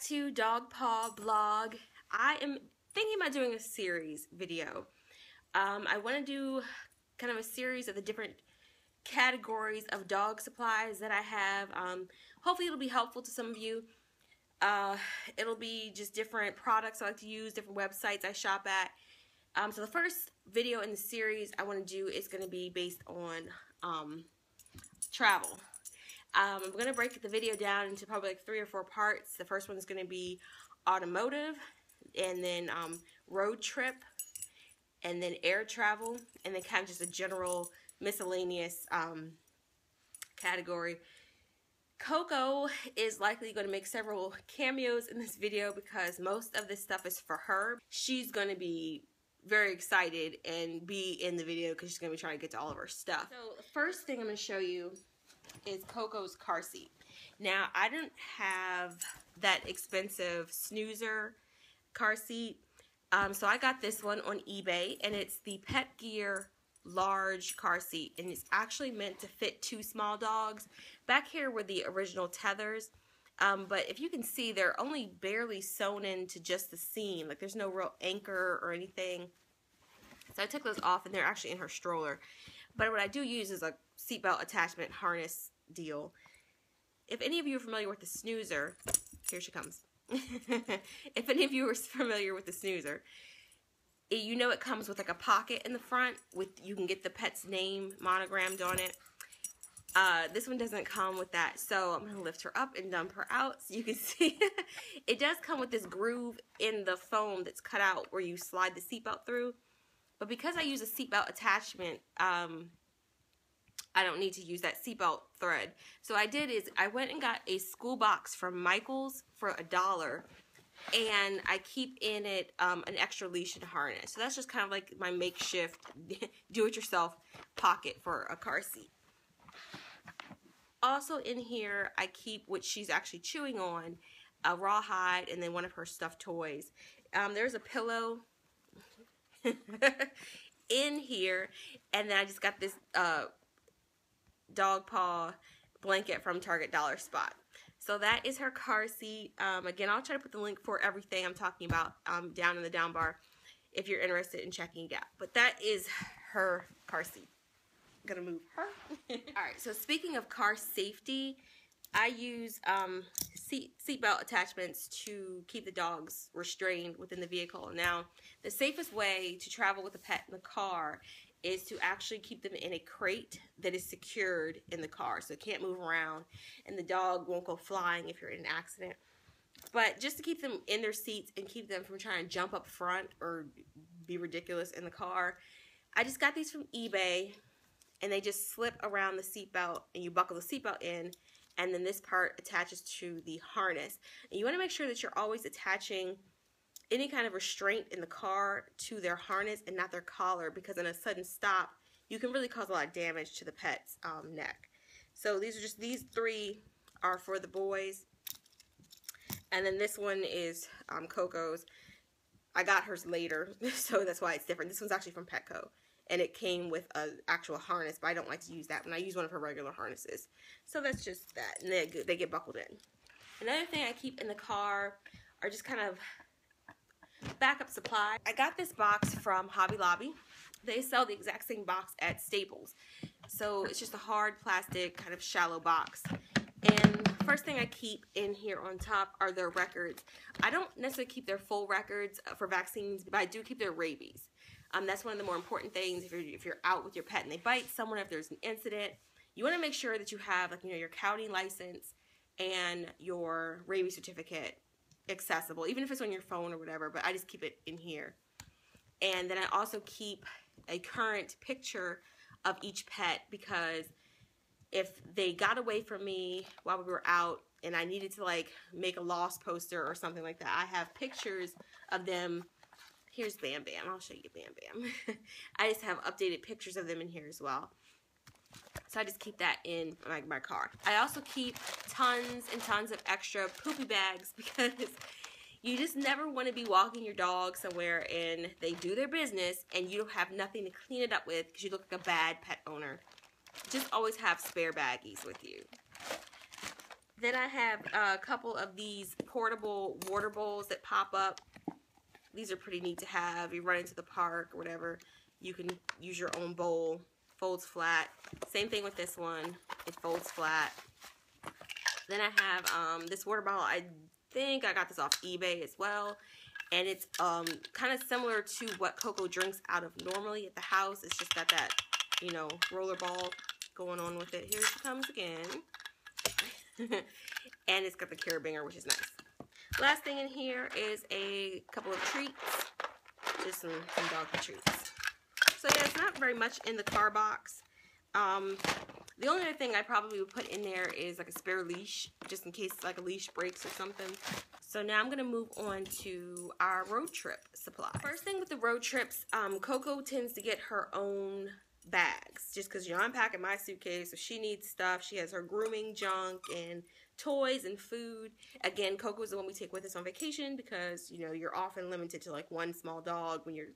back to Dog Paw Blog. I am thinking about doing a series video. I want to do kind of a series of the different categories of dog supplies that I have. Hopefully it'll be helpful to some of you. It'll be just different products I like to use, different websites I shop at. So the first video in the series I want to do is going to be based on travel. I'm going to break the video down into probably like 3 or 4 parts. The first one's going to be automotive, and then road trip, and then air travel, and then kind of just a general miscellaneous category. Coco is likely going to make several cameos in this video because most of this stuff is for her. She's going to be very excited and be in the video because she's going to be trying to get to all of her stuff. So the first thing I'm going to show you is Coco's car seat. Now, I didn't have that expensive Snoozer car seat, so I got this one on eBay, and it's the Pet Gear large car seat, and it's actually meant to fit 2 small dogs. Back here were the original tethers, but if you can see, they're only barely sewn into just the seam. Like, there's no real anchor or anything. So I took those off, and they're actually in her stroller. But what I do use is a seatbelt attachment harness deal. If any of you are familiar with the Snoozer, here she comes. If any of you are familiar with the Snoozer, you know it comes with like a pocket in the front with, you can get the pet's name monogrammed on it. This one doesn't come with that, so I'm going to lift her up and dump her out so you can see. It does come with this groove in the foam that's cut out where you slide the seatbelt through. But because I use a seatbelt attachment, I don't need to use that seatbelt thread. So I did is I went and got a school box from Michaels for $1, and I keep in it an extra leash and harness. So that's just kind of like my makeshift do-it-yourself pocket for a car seat. Also in here, I keep what she's actually chewing on, a rawhide, and then one of her stuffed toys. There's a pillow in here, and then I just got this dog paw blanket from Target Dollar Spot. So that is her car seat. Again, I'll try to put the link for everything I'm talking about down in the down bar if you're interested in checking it out. But that is her car seat. I'm gonna move her. Alright, so speaking of car safety, I use seatbelt attachments to keep the dogs restrained within the vehicle. Now, the safest way to travel with a pet in the car is to actually keep them in a crate that is secured in the car, so it can't move around, and the dog won't go flying if you're in an accident. But just to keep them in their seats and keep them from trying to jump up front or be ridiculous in the car, I just got these from eBay, and they just slip around the seatbelt, and you buckle the seatbelt in, and then this part attaches to the harness. And you want to make sure that you're always attaching any kind of restraint in the car to their harness and not their collar, because in a sudden stop, you can really cause a lot of damage to the pet's neck. So these 3 are for the boys, and then this one is Coco's. I got hers later, so that's why it's different. This one's actually from Petco, and it came with an actual harness, but I don't like to use that one. I use one of her regular harnesses. So that's just that, and they get buckled in. Another thing I keep in the car are just kind of backup supply. I got this box from Hobby Lobby. They sell the exact same box at Staples. So it's just a hard plastic kind of shallow box. And the first thing I keep in here on top are their records. I don't necessarily keep their full records for vaccines, but I do keep their rabies. That's one of the more important things. If you're out with your pet and they bite someone, if there's an incident, you want to make sure that you have, like, you know, your county license and your rabies certificate accessible, even if it's on your phone or whatever, but I just keep it in here. And then I also keep a current picture of each pet, because if they got away from me while we were out and I needed to, like, make a lost poster or something like that, I have pictures of them. Here's Bam Bam. I'll show you Bam Bam. I just have updated pictures of them in here as well. So I just keep that in my car. I also keep tons and tons of extra poopy bags, because you just never want to be walking your dog somewhere and they do their business and you don't have nothing to clean it up with because you look like a bad pet owner. Just always have spare baggies with you. Then I have a couple of these portable water bowls that pop up. These are pretty neat to have. You run into the park or whatever, you can use your own bowl. Folds flat. Same thing with this one. It folds flat. Then I have this water bottle. I think I got this off eBay as well. And it's kind of similar to what Coco drinks out of normally at the house. It's just got that, you know, roller ball going on with it. Here she comes again. And it's got the carabinger, which is nice. Last thing in here is a couple of treats. Just some doggy treats. So yeah, it's not very much in the car box. The only other thing I probably would put in there is like a spare leash, just in case like a leash breaks or something. So now I'm going to move on to our road trip supplies. First thing with the road trips, Coco tends to get her own bags, just because, you know, I'm packing my suitcase, so she needs stuff. She has her grooming junk and toys and food. Again, Coco is the one we take with us on vacation because, you know, you're often limited to like one small dog when you're,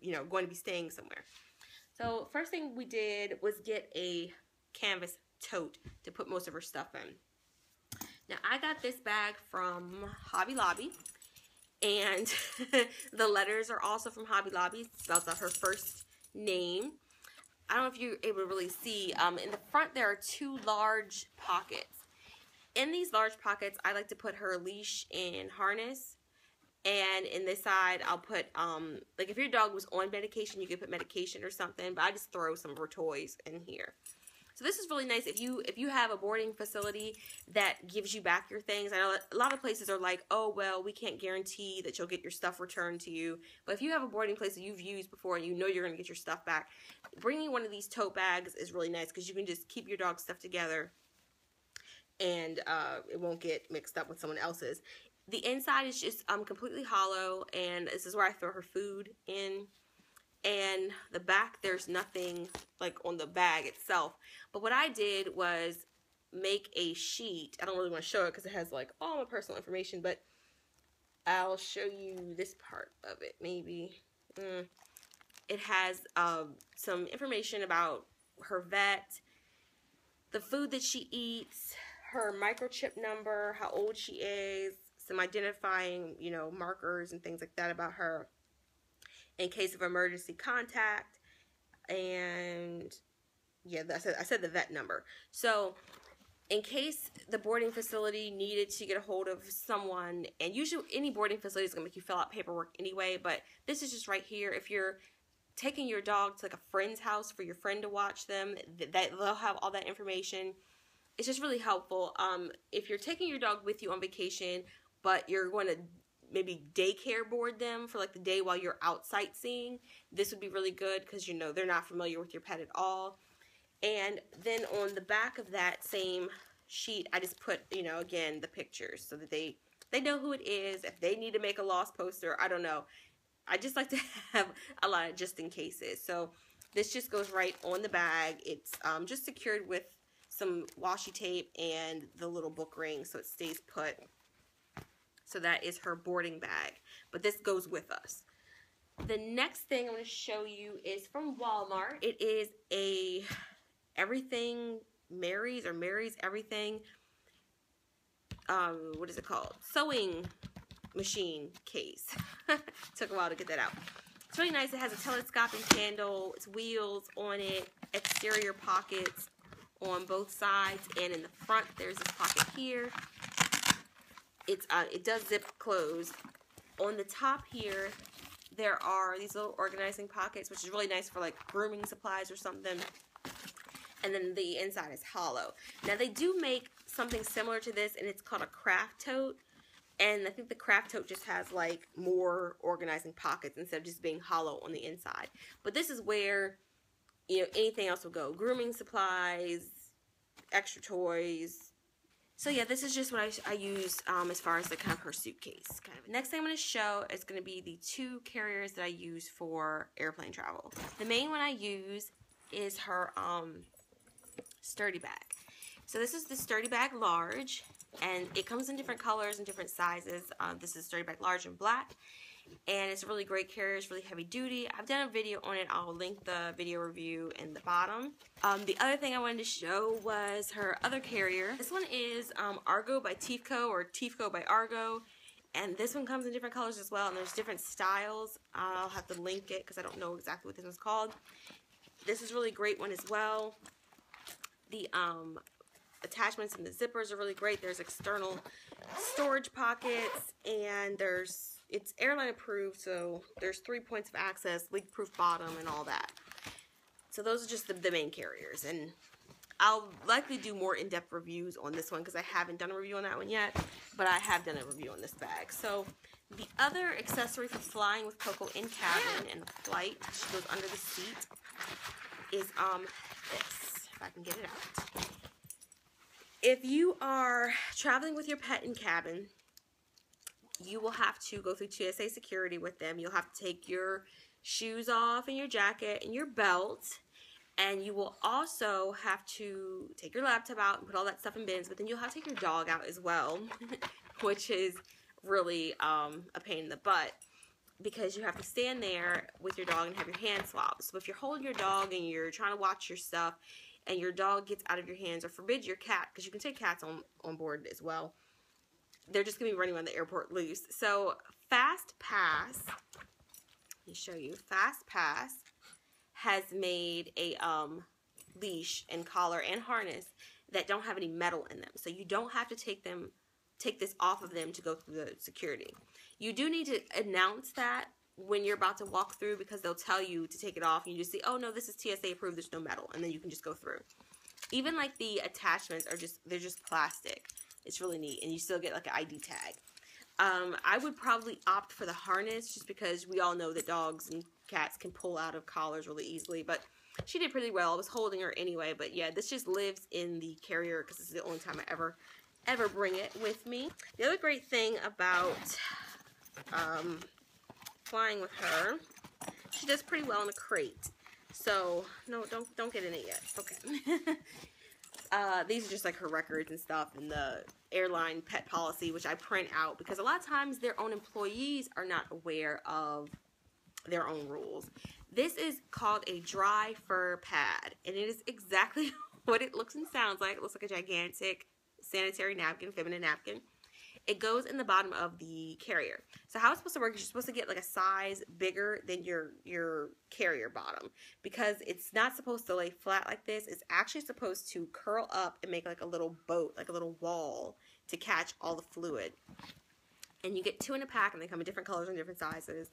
you know, going to be staying somewhere. So first thing we did was get a canvas tote to put most of her stuff in. Now I got this bag from Hobby Lobby, and the letters are also from Hobby Lobby. It spells out her first name. I don't know if you're able to really see. In the front there are two large pockets. In these large pockets, I like to put her leash and harness. And in this side, I'll put, like if your dog was on medication, you could put medication or something, but I just throw some of her toys in here. So this is really nice if you have a boarding facility that gives you back your things. I know a lot of places are like, oh, well, we can't guarantee that you'll get your stuff returned to you. But if you have a boarding place that you've used before and you know you're going to get your stuff back, bringing one of these tote bags is really nice because you can just keep your dog's stuff together and it won't get mixed up with someone else's. The inside is just completely hollow, and this is where I throw her food in. And the back, there's nothing like on the bag itself. But what I did was make a sheet. I don't really want to show it because it has like all my personal information, but I'll show you this part of it maybe. It has some information about her vet, the food that she eats, her microchip number, how old she is, some identifying, you know, markers and things like that about her. In case of emergency contact, and yeah, I said the vet number. So in case the boarding facility needed to get a hold of someone, and usually any boarding facility is going to make you fill out paperwork anyway, but this is just right here. If you're taking your dog to like a friend's house for your friend to watch them, they'll have all that information. It's just really helpful. If you're taking your dog with you on vacation, but you're going to maybe daycare board them for like the day while you're out sightseeing, this would be really good because, you know, they're not familiar with your pet at all. And then on the back of that same sheet, I just put, you know, again, the pictures so that they know who it is. If they need to make a lost poster, I don't know. I just like to have a lot of just in cases. So this just goes right on the bag. It's just secured with some washi tape and the little book ring so it stays put. So that is her boarding bag, but this goes with us. The next thing I'm going to show you is from Walmart. It is a Everything Mary's or Mary's Everything, what is it called? Sewing machine case. Took a while to get that out. It's really nice. It has a telescoping handle. It's wheels on it, exterior pockets on both sides, and in the front there's this pocket here. It does zip close. On the top here, there are these little organizing pockets, which is really nice for like grooming supplies or something. And then the inside is hollow. Now they do make something similar to this, and it's called a craft tote. And I think the craft tote just has like more organizing pockets instead of just being hollow on the inside. But this is where, you know, anything else will go. Grooming supplies, extra toys. So yeah, this is just what I use as far as the kind of her suitcase. Kind of. Next thing I'm going to show is going to be the two carriers that I use for airplane travel. The main one I use is her Sturdy Bag. So this is the Sturdy Bag Large, and it comes in different colors and different sizes. This is Sturdy Bag Large in black, and it's a really great carrier. It's really heavy duty. I've done a video on it. I'll link the video review in the bottom. The other thing I wanted to show was her other carrier. This one is Argo by Teafco, or Teafco by Argo. And this one comes in different colors as well, and there's different styles. I'll have to link it because I don't know exactly what this one's called. This is a really great one as well. The attachments and the zippers are really great. There's external storage pockets, and it's airline approved, so there's 3 points of access, leak-proof bottom, and all that. So those are just the main carriers, and I'll likely do more in-depth reviews on this one because I haven't done a review on that one yet, but I have done a review on this bag. So the other accessory for flying with Coco in cabin and flight, she goes under the seat, is this, if I can get it out. If you are traveling with your pet in cabin, you will have to go through TSA security with them. You'll have to take your shoes off and your jacket and your belt. And you will also have to take your laptop out and put all that stuff in bins, but then you'll have to take your dog out as well, which is really a pain in the butt because you have to stand there with your dog and have your hand swapped. So if you're holding your dog and you're trying to watch your stuff and your dog gets out of your hands, or forbid your cat, because you can take cats on board as well, they're just going to be running around the airport loose. So Fast Pass, let me show you, Fast Pass has made a leash and collar and harness that don't have any metal in them. So you don't have to take this off of them to go through the security. You do need to announce that when you're about to walk through, because they'll tell you to take it off, and you just see, oh no, this is TSA approved, there's no metal, and then you can just go through. Even like the attachments are just, they're just plastic. It's really neat, and you still get like an ID tag. I would probably opt for the harness just because we all know that dogs and cats can pull out of collars really easily, but she did pretty well. I was holding her anyway, but yeah, this just lives in the carrier because this is the only time I ever bring it with me. The other great thing about flying with her, she does pretty well in a crate. So no, don't get in it yet. Okay. These are just like her records and stuff, and the airline pet policy, which I print out because a lot of times their own employees are not aware of their own rules. This is called a Dry Fur pad, and it is exactly what it looks and sounds like. It looks like a gigantic sanitary napkin, feminine napkin. It goes in the bottom of the carrier. So how it's supposed to work is you're supposed to get like a size bigger than your carrier bottom, because it's not supposed to lay flat like this. It's actually supposed to curl up and make like a little boat, like a little wall to catch all the fluid. And you get 2 in a pack, and they come in different colors and different sizes.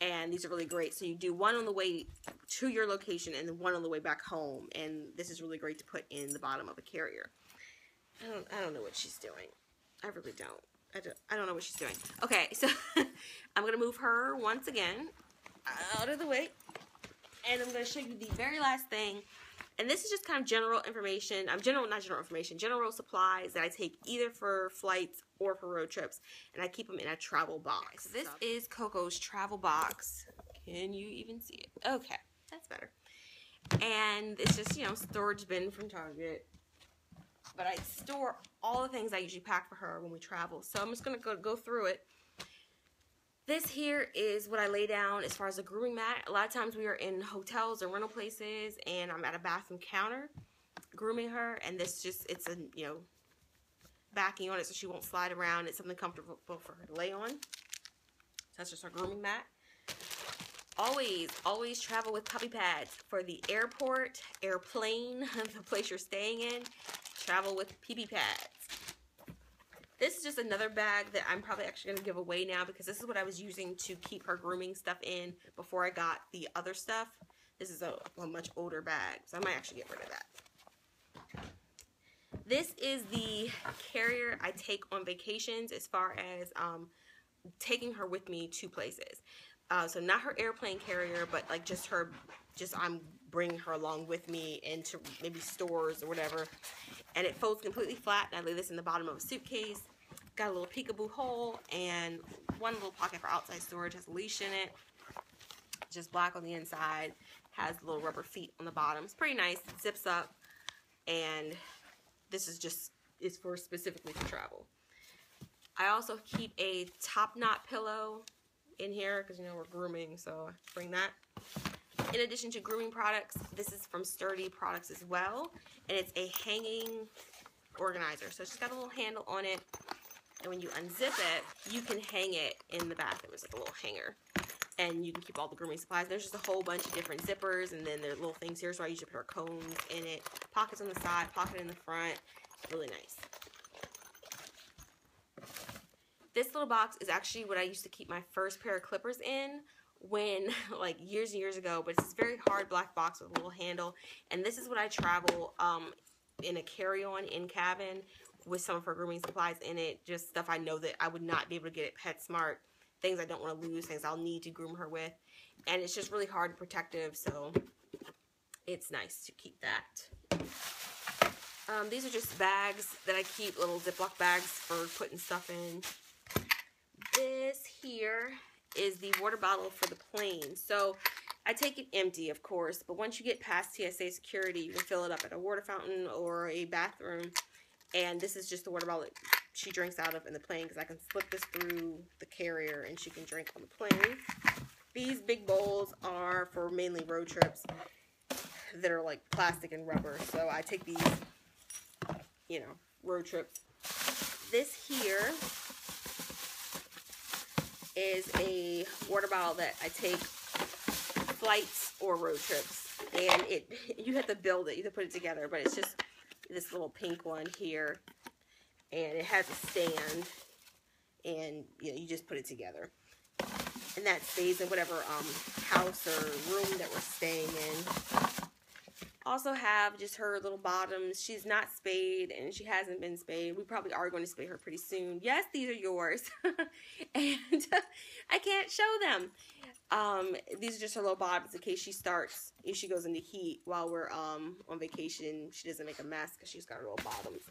And these are really great. So you do one on the way to your location and then one on the way back home. And this is really great to put in the bottom of a carrier. I don't know what she's doing. I really don't. I don't know what she's doing. Okay, so I'm going to move her once again out of the way. And I'm going to show you the very last thing. And this is just kind of general information. General supplies that I take either for flights or for road trips. And I keep them in a travel box. This is Coco's travel box. Can you even see it? Okay, that's better. And it's just, you know, storage bin from Target. But I store all the things I usually pack for her when we travel. So I'm just going to go through it. This here is what I lay down as far as a grooming mat. A lot of times we are in hotels or rental places, and I'm at a bathroom counter grooming her. And this just, it's a, you know, backing on it so she won't slide around. It's something comfortable for her to lay on. So that's just her grooming mat. Always, always travel with puppy pads for the airport, airplane, the place you're staying in. Travel with PP pads. This is just another bag that I'm probably actually going to give away now, because this is what I was using to keep her grooming stuff in before I got the other stuff. This is a much older bag, so I might actually get rid of that. This is the carrier I take on vacations as far as taking her with me to places. So not her airplane carrier, but like just her, I'm bringing her along with me into maybe stores or whatever. And it folds completely flat, and I lay this in the bottom of a suitcase. Got a little peekaboo hole and one little pocket for outside storage. Has a leash in it. Just black on the inside. Has little rubber feet on the bottom. It's pretty nice. It zips up, and this is just, it's for specifically for travel. I also keep a top knot pillow. in here because, you know, we're grooming, so I bring that. In addition to grooming products, this is from Sturdy Products as well, and it's a hanging organizer. So it's just got a little handle on it, and when you unzip it, you can hang it in the bathroom. It's like a little hanger, and you can keep all the grooming supplies. There's just a whole bunch of different zippers, and then there are little things here, so I usually put our combs in it. Pockets on the side, pocket in the front. Really nice. This little box is actually what I used to keep my first pair of clippers in when, like, years and years ago, but it's this very hard black box with a little handle, and this is what I travel in a carry-on in cabin with some of her grooming supplies in it, just stuff I know that I would not be able to get at PetSmart, things I don't want to lose, things I'll need to groom her with, and it's just really hard and protective, so it's nice to keep that. These are just bags that I keep, little Ziploc bags for putting stuff in. This here is the water bottle for the plane. So I take it empty, of course, but once you get past TSA security, you can fill it up at a water fountain or a bathroom. And this is just the water bottle that she drinks out of in the plane because I can slip this through the carrier and she can drink on the plane. These big bowls are for mainly road trips that are like plastic and rubber. So I take these, you know, road trips. This here is a water bottle that I take flights or road trips, and you have to build it, you have to put it together, but it's just this little pink one here, and it has a stand, and you know, you just put it together, and that stays in whatever house or room that we're staying in. Also have just her little bottoms. She's not spayed, and she hasn't been spayed. We probably are going to spay her pretty soon. Yes, these are yours. And I can't show them. These are just her little bottoms in case she starts, if she goes into heat while we're on vacation. She doesn't make a mess because she's got her little bottoms.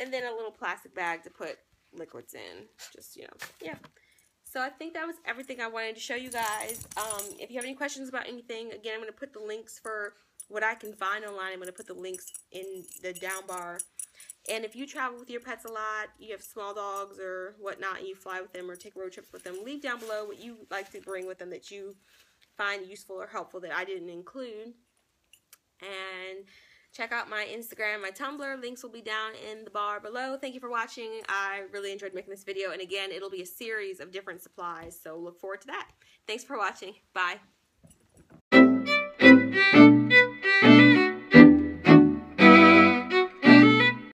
And then a little plastic bag to put liquids in. Just, you know, yeah. So I think that was everything I wanted to show you guys. If you have any questions about anything, again, I'm going to put the links for what I can find online. I'm going to put the links in the down bar. And if you travel with your pets a lot, you have small dogs or whatnot, and you fly with them or take road trips with them, leave down below what you like to bring with them that you find useful or helpful that I didn't include. And check out my Instagram, my Tumblr. Links will be down in the bar below. Thank you for watching. I really enjoyed making this video. And again, it'll be a series of different supplies, so look forward to that. Thanks for watching. Bye.